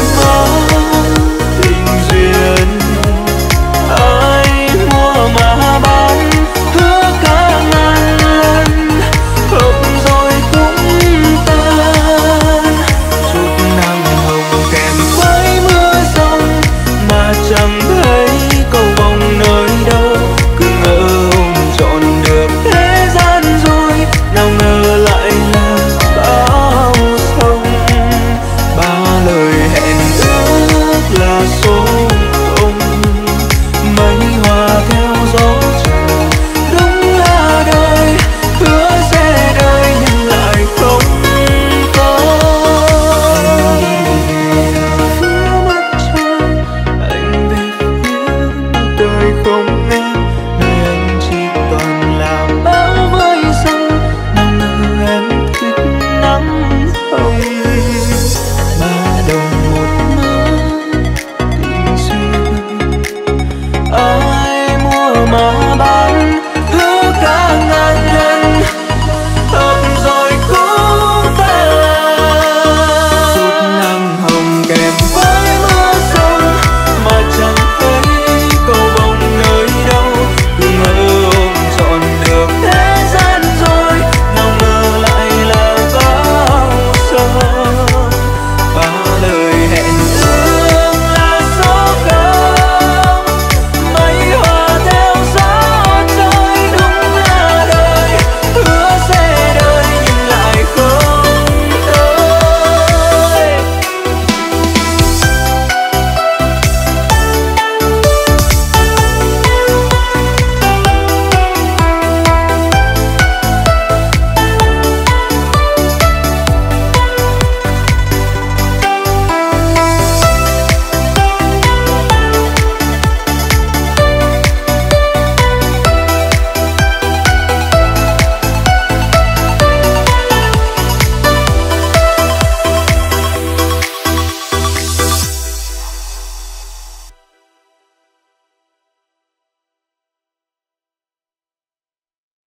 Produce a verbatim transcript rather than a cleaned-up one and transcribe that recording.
một